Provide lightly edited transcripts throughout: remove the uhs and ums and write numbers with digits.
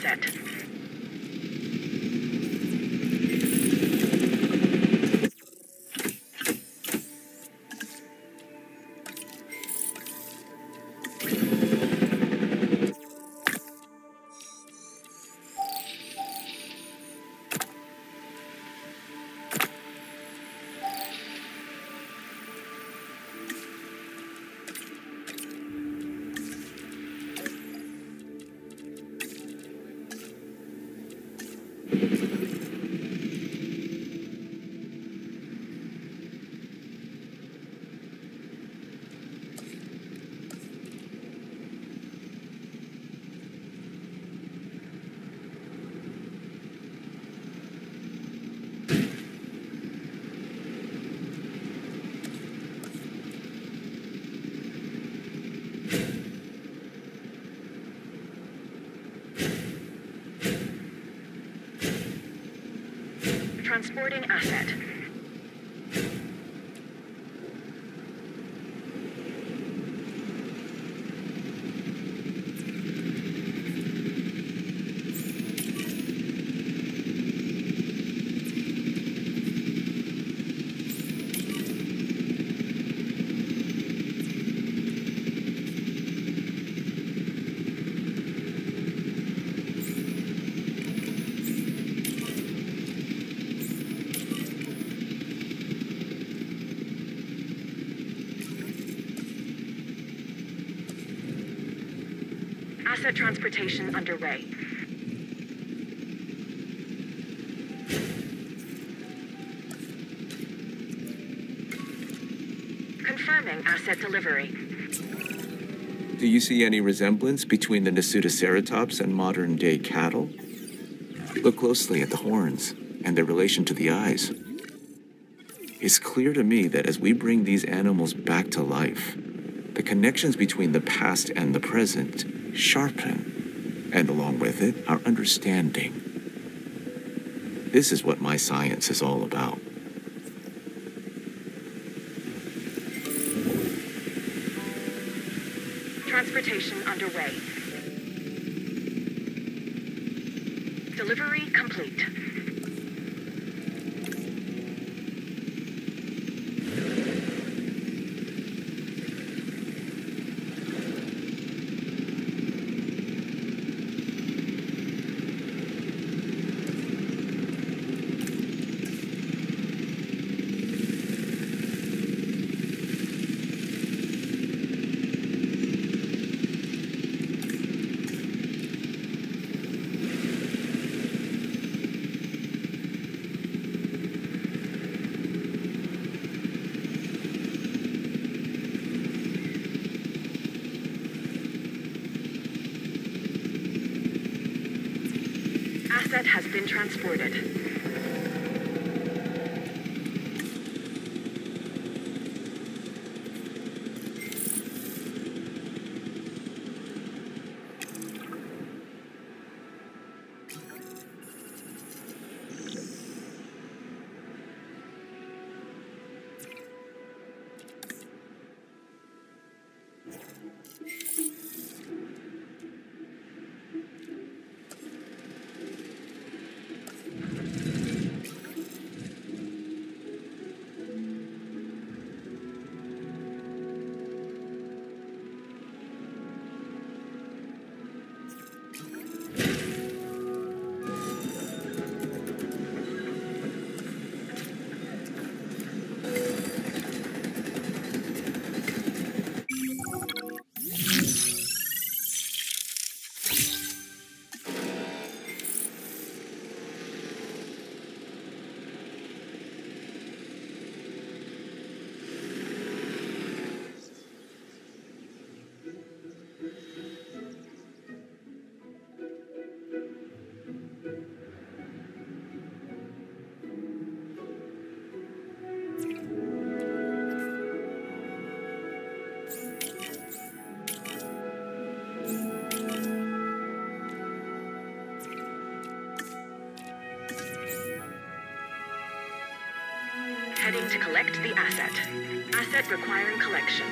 set. Transporting asset. Asset transportation underway. Confirming asset delivery. Do you see any resemblance between the Nasutoceratops and modern-day cattle? Look closely at the horns and their relation to the eyes. It's clear to me that as we bring these animals back to life, the connections between the past and the present sharpen, and along with it, our understanding. This is what my science is all about. Transportation underway. Delivery complete. Asset has been transported. Heading to collect the asset. Asset requiring collection.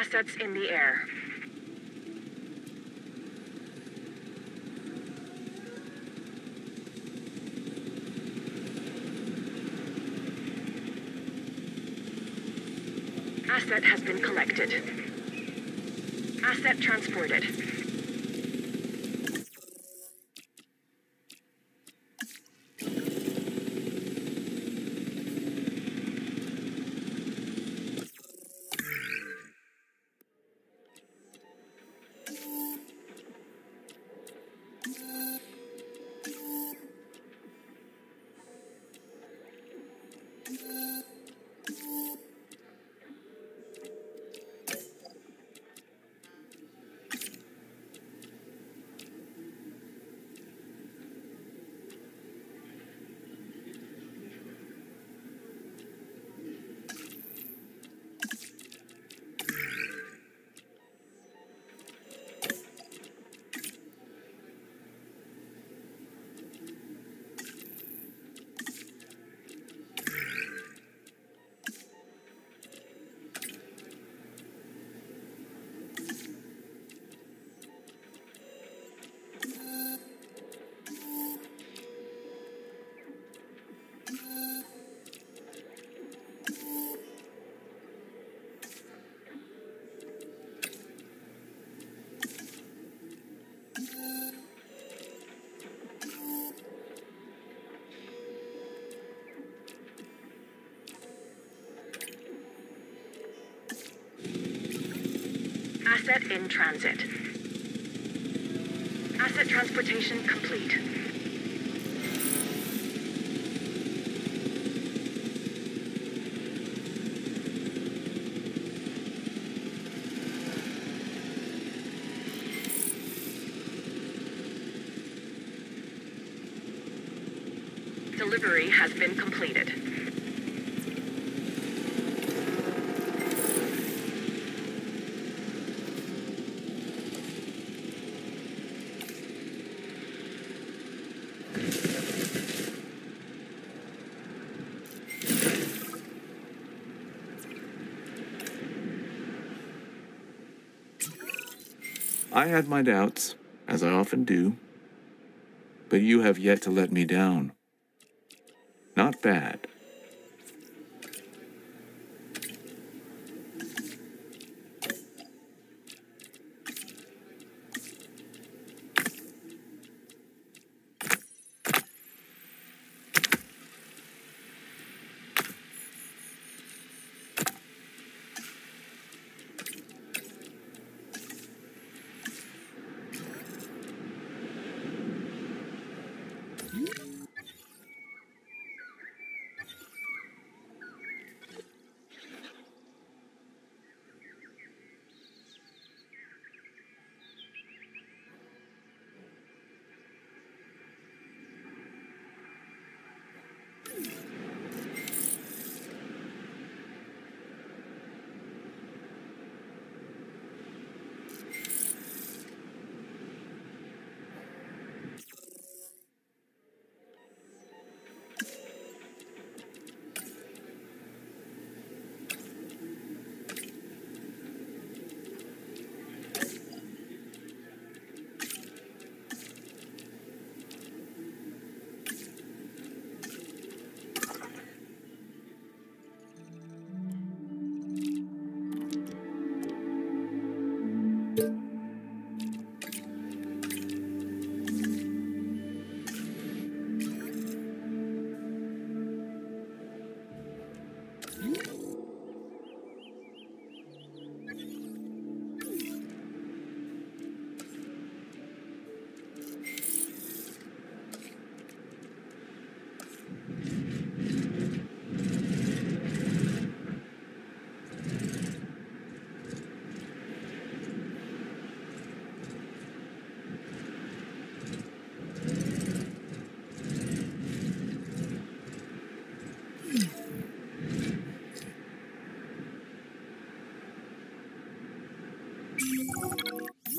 assets in the air. Asset has been collected. Asset transported. Asset in transit. Asset transportation complete. Delivery has been completed. I had my doubts, as I often do, but you have yet to let me down. Not bad.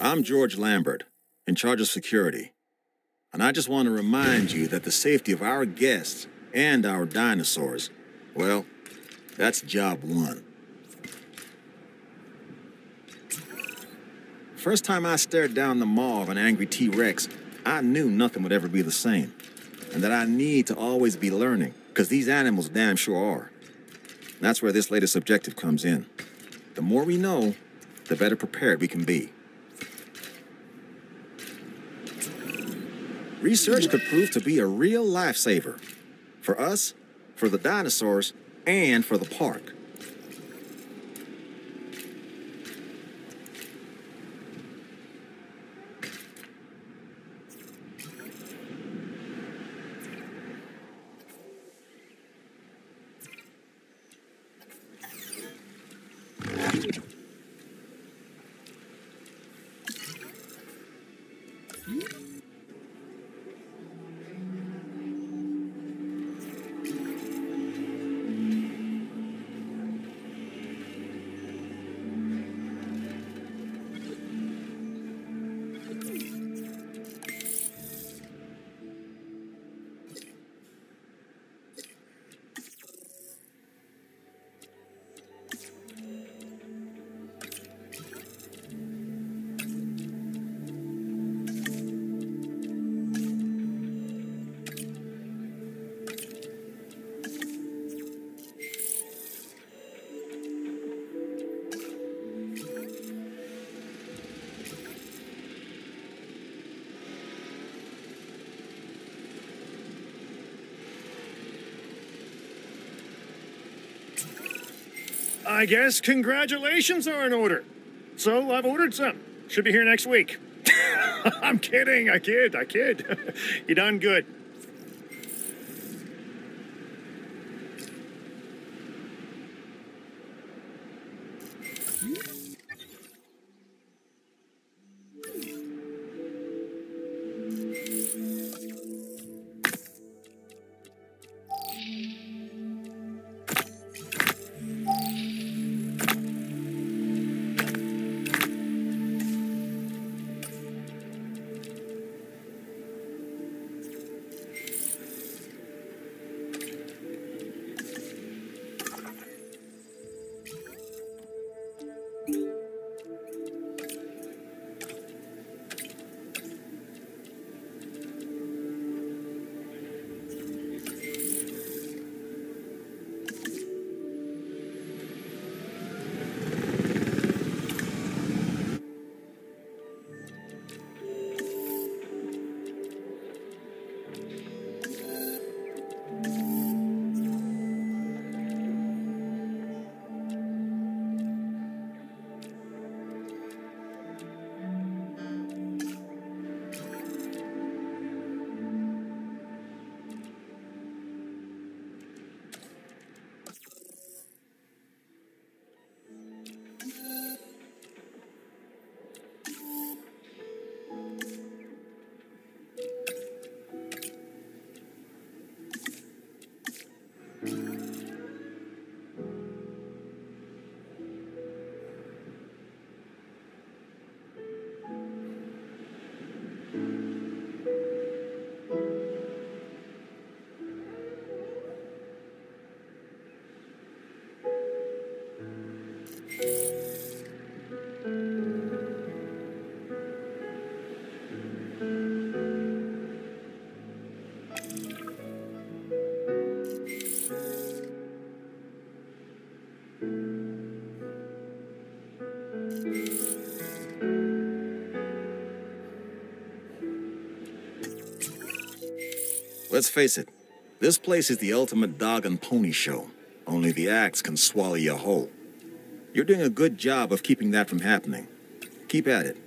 I'm George Lambert, in charge of security, and I just want to remind you that the safety of our guests and our dinosaurs, well, that's job one. First time I stared down the maw of an angry T-Rex, I knew nothing would ever be the same, and that I need to always be learning, because these animals damn sure are. That's where this latest objective comes in. The more we know, the better prepared we can be. Research could prove to be a real lifesaver. For us, for the dinosaurs, and for the park. I guess congratulations are in order. So I've ordered some. Should be here next week. I'm kidding. I kid. You done good. Let's face it, this place is the ultimate dog and pony show. Only the axe can swallow you whole. You're doing a good job of keeping that from happening. Keep at it.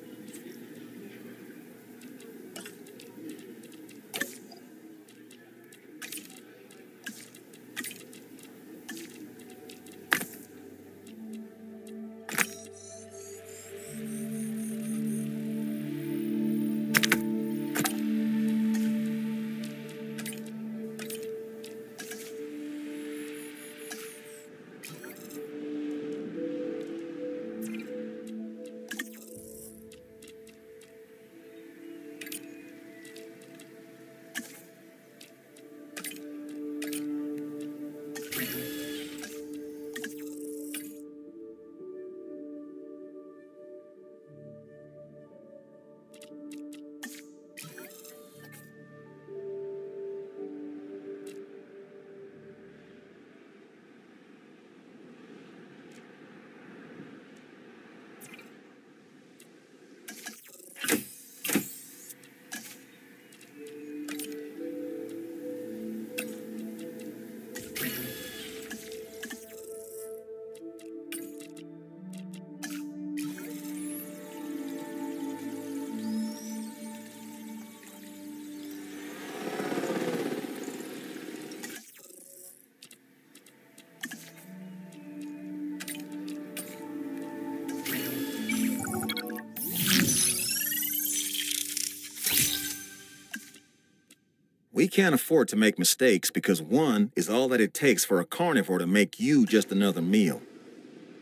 We can't afford to make mistakes because one is all that it takes for a carnivore to make you just another meal.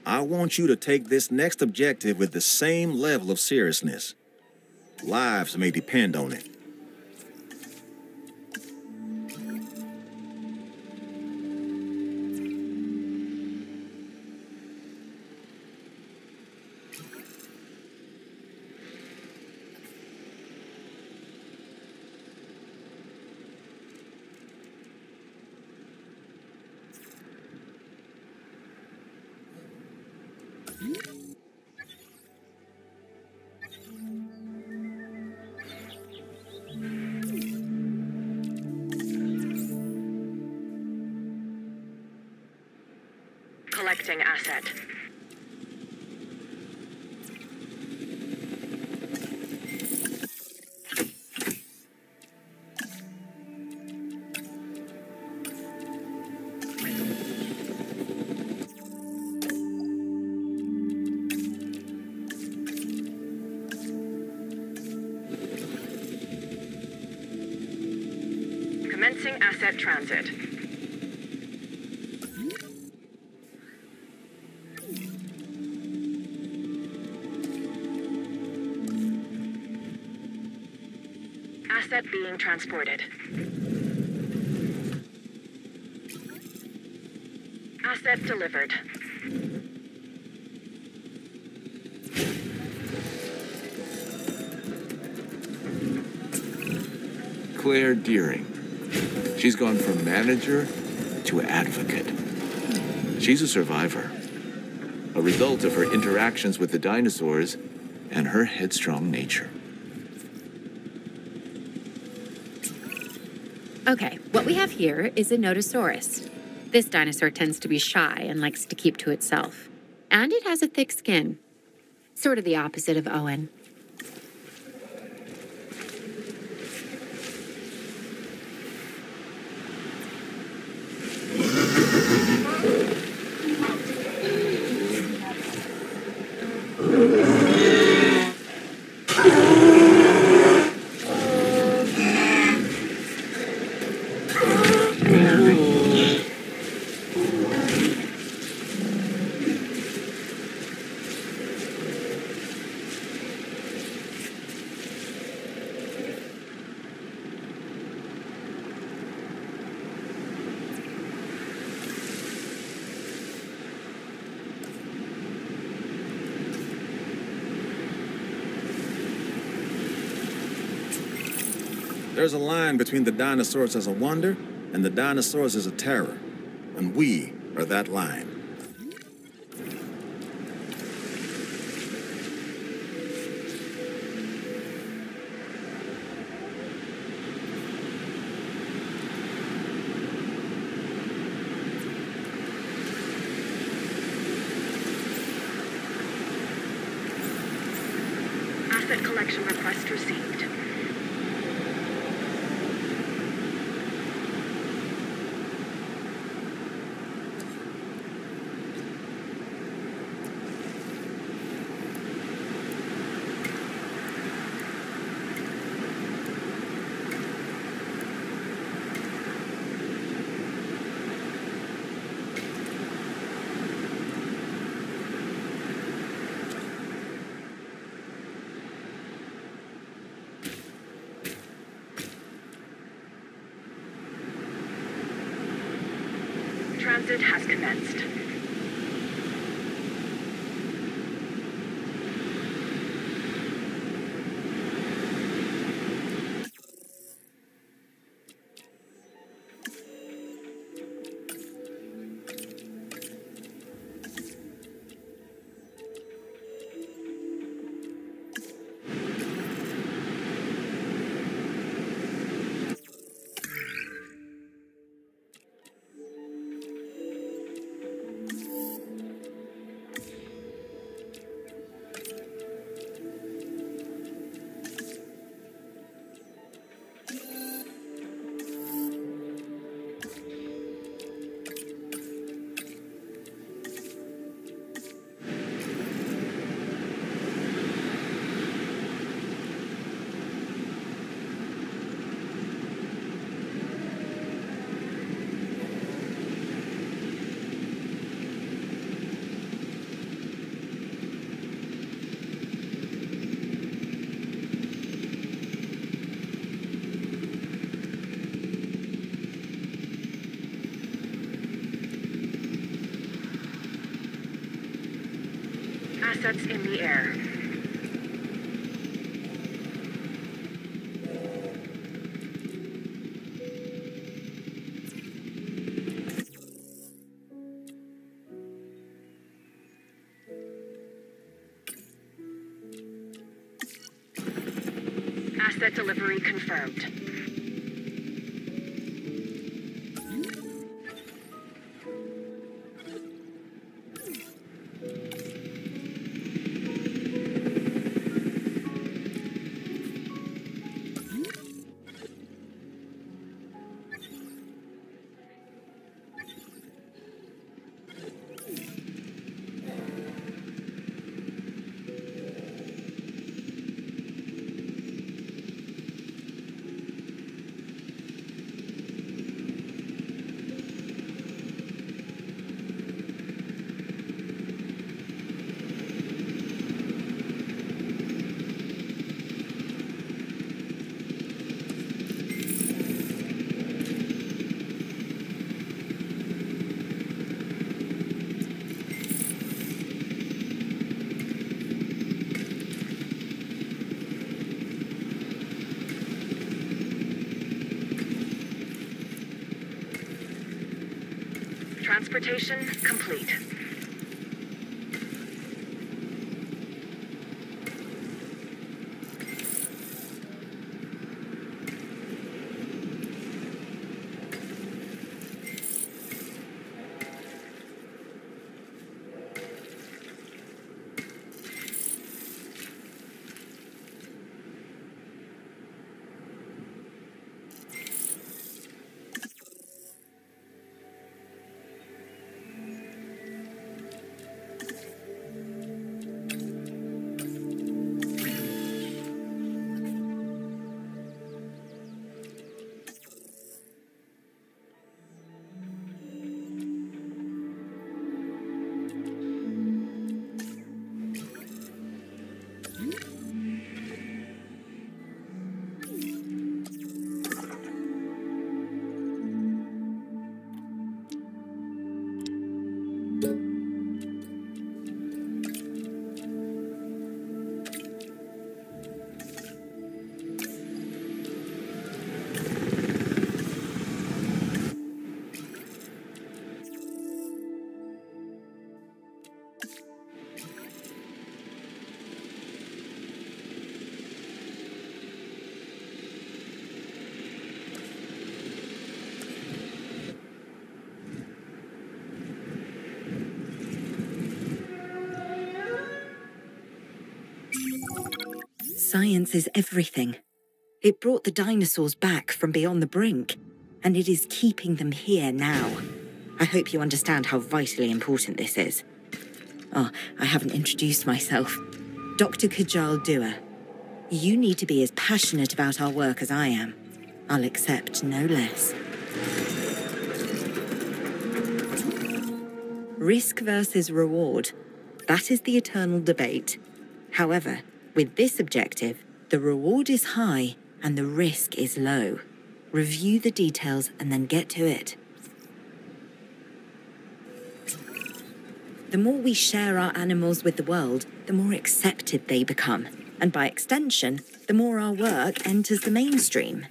I want you to take this next objective with the same level of seriousness. Lives may depend on it. Collecting asset. Commencing asset transit. Asset being transported. Asset delivered. Claire Deering. She's gone from manager to advocate. She's a survivor, a result of her interactions with the dinosaurs and her headstrong nature. Okay, what we have here is a Nodosaurus. This dinosaur tends to be shy and likes to keep to itself. And it has a thick skin. Sort of the opposite of Owen. There's a line between the dinosaurs as a wonder and the dinosaurs as a terror, and we are that line. Asset collection request received. Transit has commenced. Assets in the air. Asset delivery confirmed. Transportation complete. Science is everything. It brought the dinosaurs back from beyond the brink, and it is keeping them here now. I hope you understand how vitally important this is. Oh, I haven't introduced myself. Dr. Kajal Dua. You need to be as passionate about our work as I am. I'll accept no less. Risk versus reward. That is the eternal debate. However, with this objective, the reward is high and the risk is low. Review the details and then get to it. The more we share our animals with the world, the more accepted they become. And by extension, the more our work enters the mainstream.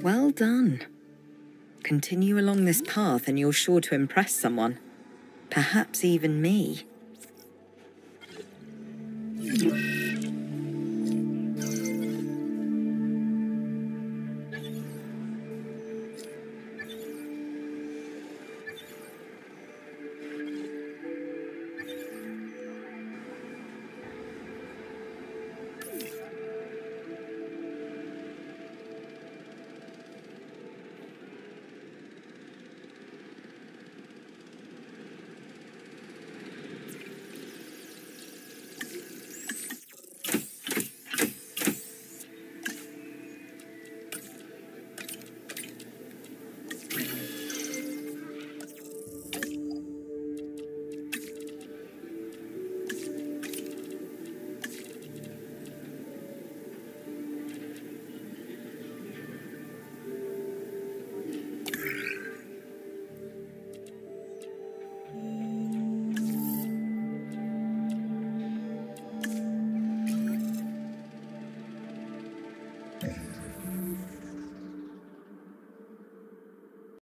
Well done. Continue along this path and you're sure to impress someone. Perhaps even me.